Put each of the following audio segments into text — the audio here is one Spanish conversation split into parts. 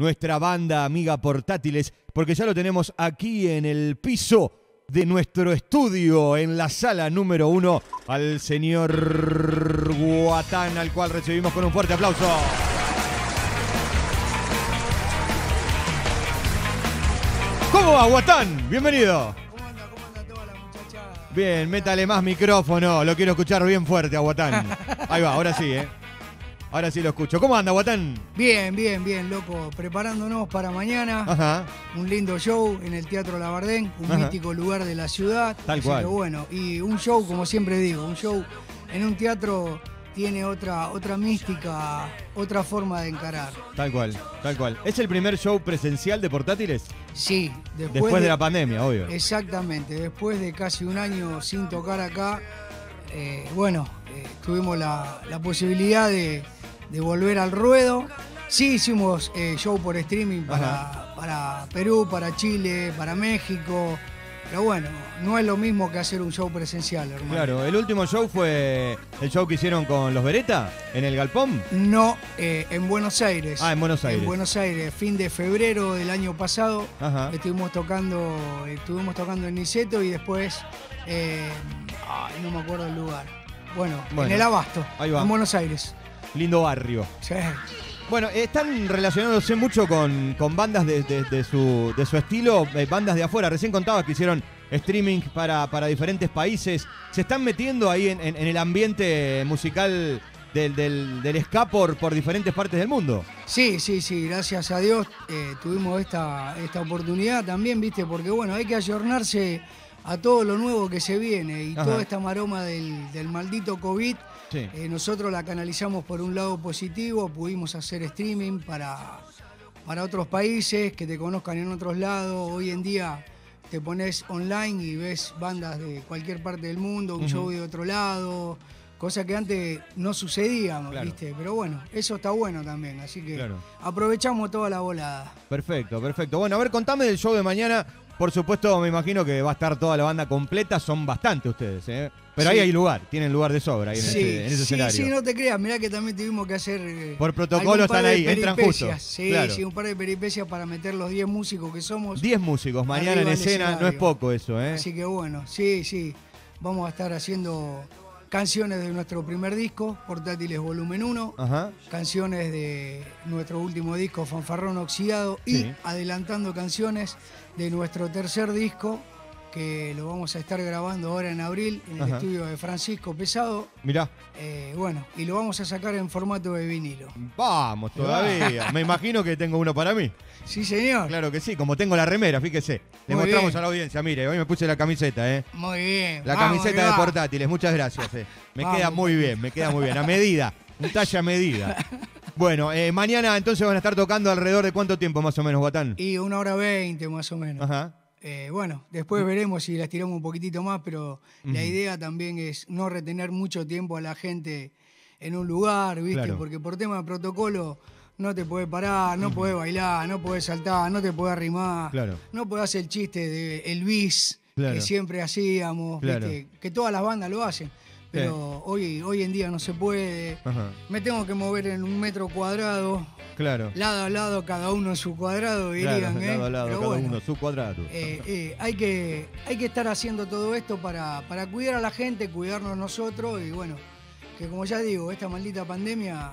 nuestra banda amiga Portátiles, porque ya lo tenemos aquí en el piso de nuestro estudio, en la sala número 1, al señor Watán, al cual recibimos con un fuerte aplauso. ¿Cómo va, Watán? Bienvenido. Cómo anda toda la muchacha? Bien, métale más micrófono, lo quiero escuchar bien fuerte a Watán. Ahí va, ahora sí, ¿eh? Ahora sí lo escucho. ¿Cómo anda, Watán? Bien, bien, bien, loco. Preparándonos para mañana. Ajá. Un lindo show en el Teatro Lavardén, un mítico lugar de la ciudad. Tal cual. Bueno, y un show, como siempre digo, un show en un teatro tiene otra mística, otra forma de encarar. Tal cual, tal cual. ¿Es el primer show presencial de Portátiles? Sí. Después de la pandemia, obvio. Exactamente. Después de casi un año sin tocar acá, tuvimos la posibilidad de volver al ruedo. Sí hicimos show por streaming para Perú, para Chile, para México. Pero bueno, no es lo mismo que hacer un show presencial, hermano. Claro, ¿el último show fue el show que hicieron con los Beretta en el Galpón? No, en Buenos Aires. Ah, en Buenos Aires. En Buenos Aires, fin de febrero del año pasado. Ajá. Estuvimos tocando en Niceto y después, no me acuerdo el lugar. Bueno, en el Abasto, ahí va. En Buenos Aires. Lindo barrio. Sí. Bueno, están relacionándose mucho con bandas de su estilo, bandas de afuera. Recién contabas que hicieron streaming para diferentes países. ¿Se están metiendo ahí en el ambiente musical del ska por diferentes partes del mundo? Sí, gracias a Dios tuvimos esta oportunidad también, ¿viste? Porque bueno, hay que ayornarse a todo lo nuevo que se viene y toda esta maroma del maldito COVID. Sí. Nosotros la canalizamos por un lado positivo, pudimos hacer streaming para otros países, que te conozcan en otros lados. Hoy en día te pones online y ves bandas de cualquier parte del mundo, un show de otro lado, cosa que antes no sucedía, claro, ¿viste? Pero bueno, eso está bueno también, así que claro, aprovechamos toda la volada. Perfecto, perfecto. Bueno, a ver, contame del show de mañana. Por supuesto, me imagino que va a estar toda la banda completa, son bastante ustedes, ¿eh? Pero sí, ahí hay lugar, tienen lugar de sobra ahí en ese escenario. Sí, no te creas, mirá que también tuvimos que hacer... por protocolo están ahí, entran justo. Sí, claro, sí, un par de peripecias para meter los 10 músicos que somos. 10 músicos, mañana en escena, no es poco eso, ¿eh? Así que bueno, sí, vamos a estar haciendo canciones de nuestro primer disco, Portátiles Volumen 1, canciones de nuestro último disco, Fanfarrón Oxidado, y adelantando canciones de nuestro tercer disco, que lo vamos a estar grabando ahora en abril en el estudio de Francisco Pesado. Mirá. Y lo vamos a sacar en formato de vinilo. Vamos, todavía. Me imagino que tengo uno para mí. Sí, señor. Claro que sí, como tengo la remera, fíjese. Le mostramos a la audiencia, mire, hoy me puse la camiseta, ¿eh? Muy bien. La camiseta de Portátiles, muchas gracias. Queda muy bien, me queda muy bien. A medida, un talle a medida. Bueno, mañana entonces van a estar tocando alrededor de cuánto tiempo más o menos, Watán. Y 1 hora 20 más o menos. Ajá. Después veremos si las tiramos un poquitito más, pero la idea también es no retener mucho tiempo a la gente en un lugar, ¿viste? Claro. Porque por tema de protocolo no te podés parar, no podés bailar, no podés saltar, no te podés arrimar, claro, no podés hacer el chiste de el bis, claro, que siempre hacíamos, claro, ¿viste? Que todas las bandas lo hacen. Pero hoy en día no se puede. Ajá. Me tengo que mover en 1 metro cuadrado. Claro. Lado a lado, cada uno en su cuadrado, dirían, claro, ¿eh? Lado a lado, pero cada uno en su cuadrado. Hay que estar haciendo todo esto para cuidar a la gente, cuidarnos nosotros. Y bueno, que como ya digo, esta maldita pandemia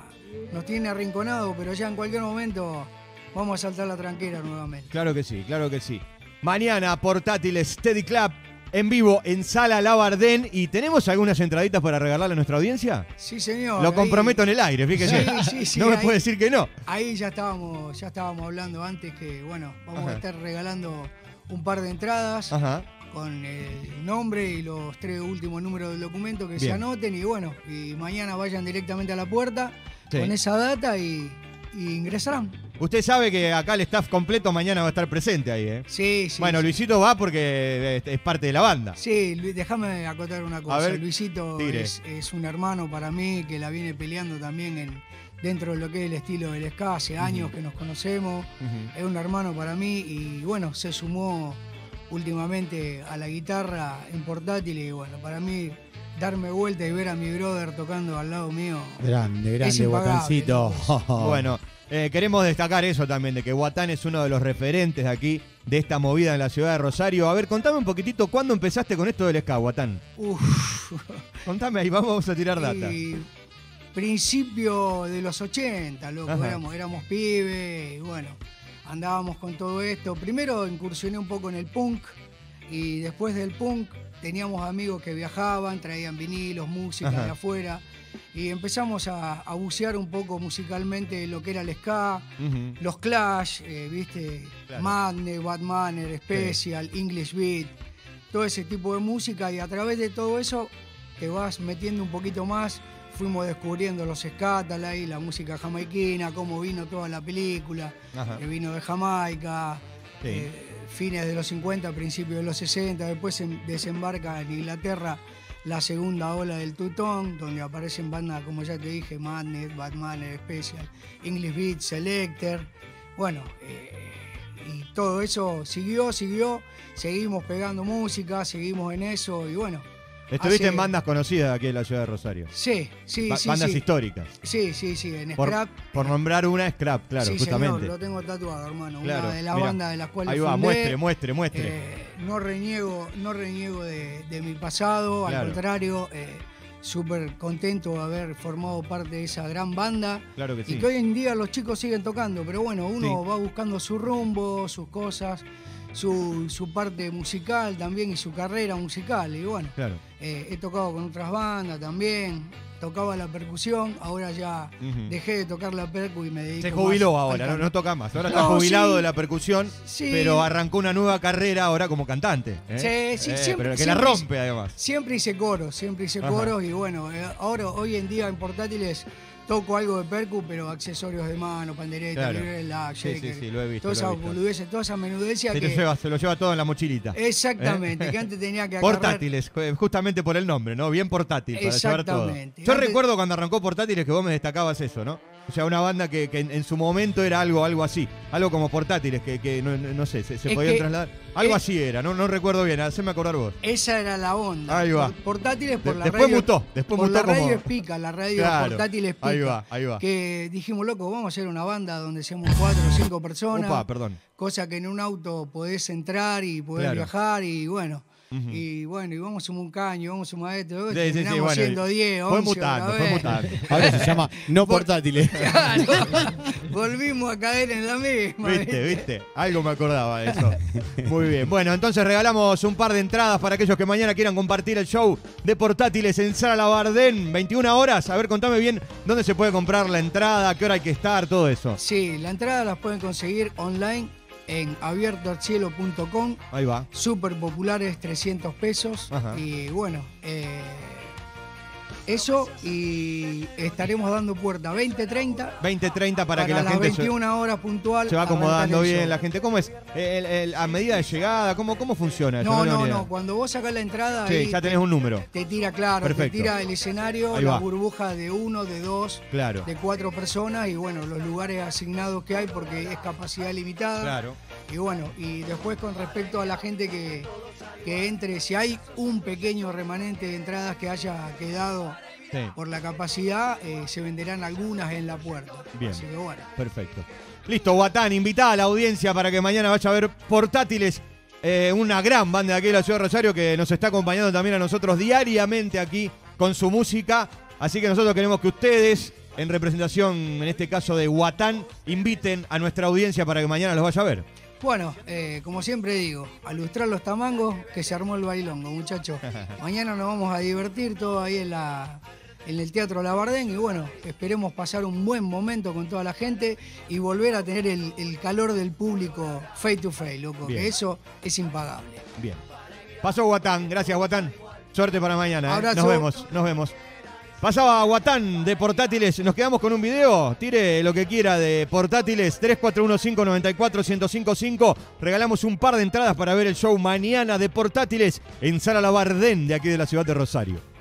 nos tiene arrinconados, pero ya en cualquier momento vamos a saltar la tranquera nuevamente. Claro que sí, claro que sí. Mañana, Portátiles Teddy Club, en vivo en Sala Lavardén. ¿Y tenemos algunas entraditas para regalarle a nuestra audiencia? Sí, señor. Lo comprometo en el aire, fíjese. Sí, no me puede decir que no. Ahí ya estábamos hablando antes que, bueno, vamos a estar regalando un par de entradas con el nombre y los 3 últimos números del documento que se anoten. Y bueno, y mañana vayan directamente a la puerta con esa data y ingresarán. Usted sabe que acá el staff completo mañana va a estar presente ahí, ¿eh? Sí. Bueno, Luisito va porque es parte de la banda. Sí, déjame acotar una cosa. A ver, Luisito es un hermano para mí que la viene peleando también dentro de lo que es el estilo del ska. Hace años que nos conocemos. Es un hermano para mí y, bueno, se sumó últimamente a la guitarra en Portátil y, bueno, para mí darme vuelta y ver a mi brother tocando al lado mío. Grande, grande, Watancito. Bueno, queremos destacar eso también, de que Watán es uno de los referentes de aquí, de esta movida en la ciudad de Rosario. A ver, contame un poquitito, ¿cuándo empezaste con esto del ska, Watán? Contame ahí, vamos a tirar data. Principio de los 80, loco, éramos pibes, y bueno, andábamos con todo esto. Primero incursioné un poco en el punk, y después del punk teníamos amigos que viajaban, traían vinilos, música de afuera, y empezamos a bucear un poco musicalmente lo que era el ska, los Clash, viste, Madness, Bad Manners, Special, English Beat, todo ese tipo de música, y a través de todo eso te vas metiendo un poquito más. Fuimos descubriendo los Scatals y la música jamaiquina, cómo vino toda la película, que vino de Jamaica, fines de los 50, principios de los 60, después desembarca en Inglaterra la segunda ola del Tutón, donde aparecen bandas, como ya te dije, Madness, Bad Manners, Special, English Beat, Selector, bueno, y todo eso siguió, seguimos pegando música, seguimos en eso y bueno. Estuviste en bandas conocidas aquí en la ciudad de Rosario. Sí, bandas históricas. Sí, en Scrap. Por nombrar una, Scrap, claro, sí, justamente. Señor, lo tengo tatuado, hermano. Claro, una de las bandas de las cuales ahí va, fundé. Muestre. No reniego de mi pasado, claro. Al contrario, súper contento de haber formado parte de esa gran banda. Claro que sí. Y que hoy en día los chicos siguen tocando, pero bueno, uno va buscando su rumbo, sus cosas. Su parte musical también y su carrera musical. Y bueno, he tocado con otras bandas también, tocaba la percusión, ahora ya dejé de tocar la percu y me dedico. Se jubiló más ahora, no toca más, ahora está jubilado de la percusión, pero arrancó una nueva carrera ahora como cantante. Siempre, pero que la rompe además. Siempre hice coros y bueno, ahora hoy en día en Portátiles toco algo de percu, pero accesorios de mano, pandereta, librela, shaker, lo he visto, toda esa menudencia que... Se lo lleva todo en la mochilita. Exactamente, que antes tenía que agarrar... Portátiles, justamente por el nombre, ¿no? Bien portátil, para llevar todo. Yo recuerdo cuando arrancó Portátiles que vos me destacabas eso, ¿no? O sea, una banda que en su momento era algo así, algo como Portátiles, que no sé, se podían trasladar. Algo así era, no recuerdo bien, haceme acordar vos. Esa era la onda. Ahí va. Portátiles por la radio. Después mutó como... la radio Portátiles Spica. Ahí va. Que dijimos, loco, vamos a hacer una banda donde seamos 4 o 5 personas. Cosa que en un auto podés entrar y podés viajar y bueno... Y vamos a sumar un caño, vamos a sumar esto, terminamos siendo 10, 11. Fue mutando. Ahora se llama No Portátiles. Claro, volvimos a caer en la misma. ¿Viste? Algo me acordaba de eso. Muy bien. Bueno, entonces regalamos un par de entradas para aquellos que mañana quieran compartir el show de Portátiles en Sala Lavardén, 21 horas. A ver, contame bien dónde se puede comprar la entrada, a qué hora hay que estar, todo eso. Sí, la entrada las pueden conseguir online en abierto al cielo.com. Ahí va. Súper populares, 300 pesos. Y bueno, eso, y estaremos dando puerta 20:30 para que la gente... 21 horas puntual. Se va acomodando bien la gente. ¿Cómo es? ¿A medida de llegada? ¿Cómo funciona eso? No. Cuando vos sacás la entrada... Sí, ya tenés un número. Te tira, claro. Perfecto. Te tira el escenario, la burbuja de 1, de 2, de 4 personas y bueno, los lugares asignados que hay porque es capacidad limitada. Claro. Y bueno, y después con respecto a la gente que entre, si hay un pequeño remanente de entradas que haya quedado por la capacidad, se venderán algunas en la puerta. Bien. Así que bueno. Perfecto. Listo, Watán, invitá a la audiencia para que mañana vaya a ver Portátiles, una gran banda de aquí de la ciudad de Rosario que nos está acompañando también a nosotros diariamente aquí con su música. Así que nosotros queremos que ustedes, en representación en este caso de Watán, inviten a nuestra audiencia para que mañana los vaya a ver. Bueno, como siempre digo, a lustrar los tamangos que se armó el bailongo, muchachos. Mañana nos vamos a divertir todo ahí en el Teatro Lavardén y bueno, esperemos pasar un buen momento con toda la gente y volver a tener el calor del público face to face, loco, que eso es impagable. Bien. Pasó Watán, gracias Watán. Suerte para mañana. Abrazo. Nos vemos. Pasaba Watán de Portátiles. Nos quedamos con un video. Tire lo que quiera de Portátiles. 3415-94-1055. Regalamos un par de entradas para ver el show mañana de Portátiles en Sala Lavardén de aquí de la ciudad de Rosario.